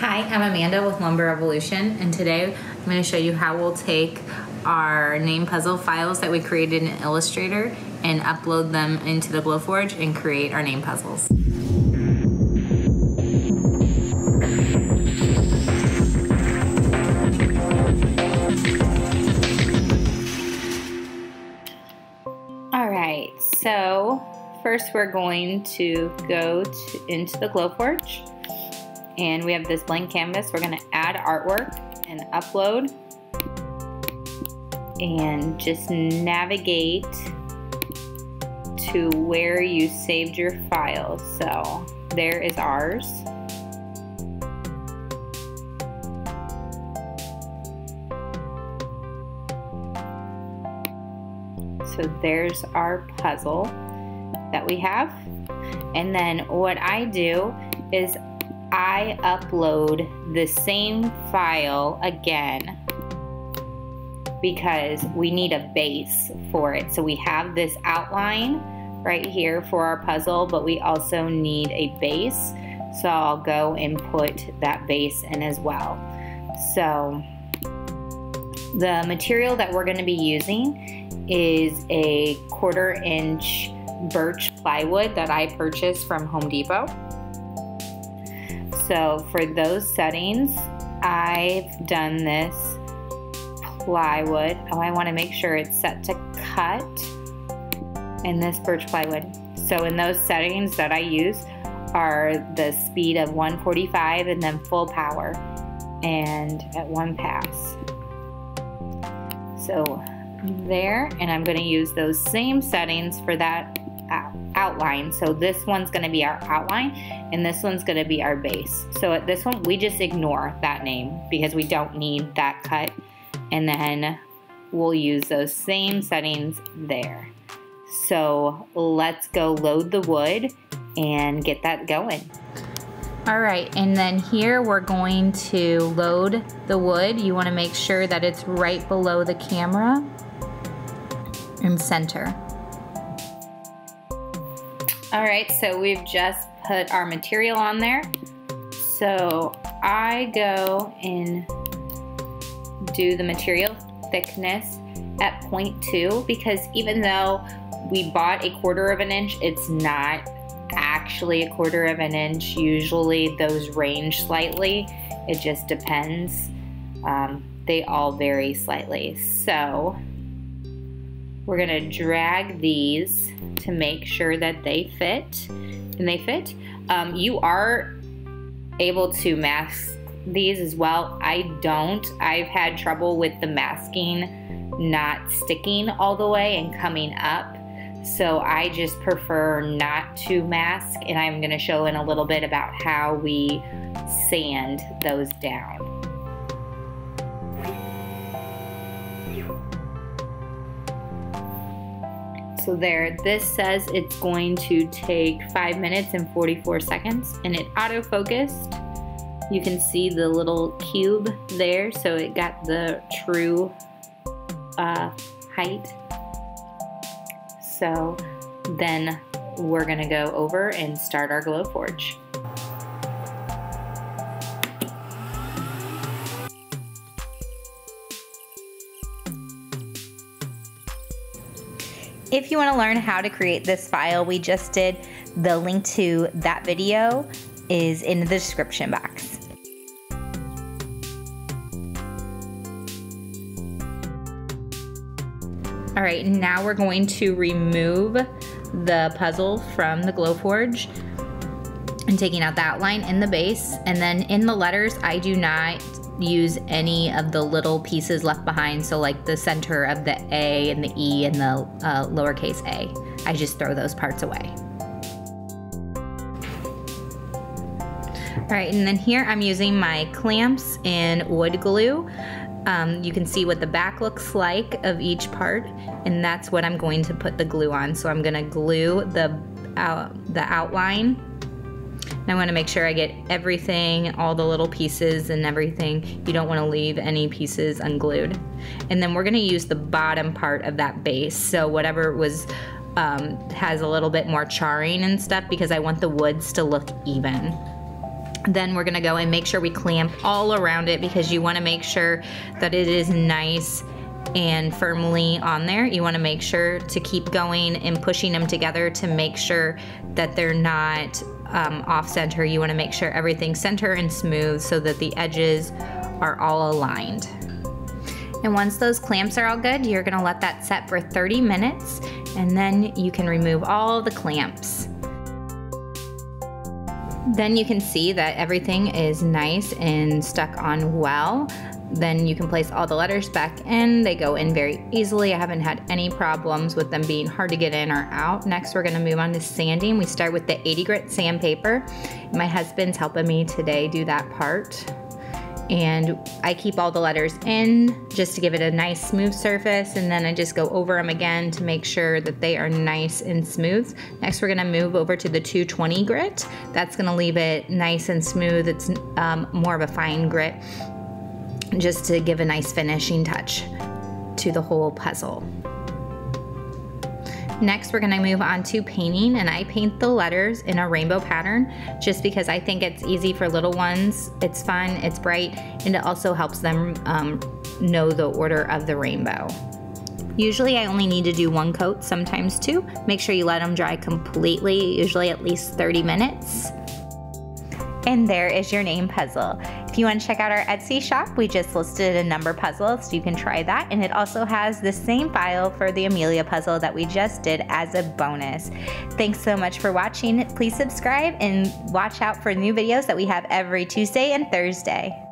Hi, I'm Amanda with Lumber Revolution, and today I'm going to show you how we'll take our name puzzle files that we created in Illustrator and upload them into the Glowforge and create our name puzzles. Alright, so first we're going to go into the Glowforge. And we have this blank canvas. We're gonna add artwork and upload. And just navigate to where you saved your file. So there is ours. So there's our puzzle that we have. And then what I do is I upload the same file again because we need a base for it. So we have this outline right here for our puzzle, but we also need a base. So I'll go and put that base in as well. So the material that we're going to be using is a 1/4 inch birch plywood that I purchased from Home Depot. So for those settings, I've done this plywood. Oh, I want to make sure it's set to cut in this birch plywood. So in those settings that I use are the speed of 145 and then full power and at 1 pass. So there, and I'm going to use those same settings for that outline. So this one's going to be our outline and this one's going to be our base. So at this one we just ignore that name because we don't need that cut, and then we'll use those same settings there. So let's go load the wood and get that going. Alright, and then here we're going to load the wood. You want to make sure that it's right below the camera and center. Alright, so we've just put our material on there. So I go and do the material thickness at 0.2 because even though we bought a 1/4 inch, it's not actually a 1/4 inch. Usually those range slightly. It just depends. They all vary slightly. So we're gonna drag these to make sure that they fit, and they fit. You are able to mask these as well. I don't. I've had trouble with the masking not sticking all the way and coming up, so I just prefer not to mask, and I'm gonna show in a little bit about how we sand those down. So there, this says it's going to take 5 minutes and 44 seconds, and it auto-focused. You can see the little cube there, so it got the true height. So then we're gonna go over and start our Glowforge. If you want to learn how to create this file we just did, the link to that video is in the description box. All right, now we're going to remove the puzzle from the Glowforge and taking out the outline and the base. And then in the letters, I do not use any of the little pieces left behind, so like the center of the A and the E and the lowercase a. I just throw those parts away. All right, and then here I'm using my clamps and wood glue. You can see what the back looks like of each part, and that's what I'm going to put the glue on. So I'm gonna glue the outline. I want to make sure I get everything, all the little pieces and everything. You don't want to leave any pieces unglued. And then we're going to use the bottom part of that base. So whatever was has a little bit more charring and stuff, because I want the woods to look even. Then we're gonna go and make sure we clamp all around it, because you wanna make sure that it is nice and firmly on there. You wanna make sure to keep going and pushing them together to make sure that they're not off center. You wanna make sure everything's center and smooth so that the edges are all aligned. And once those clamps are all good, you're gonna let that set for 30 minutes, and then you can remove all the clamps. Then you can see that everything is nice and stuck on well. Then you can place all the letters back in. They go in very easily. I haven't had any problems with them being hard to get in or out. Next, we're gonna move on to sanding. We start with the 80 grit sandpaper. My husband's helping me today do that part. And I keep all the letters in just to give it a nice smooth surface, and then I just go over them again to make sure that they are nice and smooth. Next, we're gonna move over to the 220 grit. That's gonna leave it nice and smooth. It's more of a fine grit, just to give a nice finishing touch to the whole puzzle. Next, we're gonna move on to painting, and I paint the letters in a rainbow pattern just because I think it's easy for little ones. It's fun, it's bright, and it also helps them know the order of the rainbow. Usually I only need to do one coat, sometimes two. Make sure you let them dry completely, usually at least 30 minutes. And there is your name puzzle. If you want to check out our Etsy shop, we just listed a number puzzle, so you can try that. And it also has the same file for the Amelia puzzle that we just did as a bonus. Thanks so much for watching. Please subscribe and watch out for new videos that we have every Tuesday and Thursday.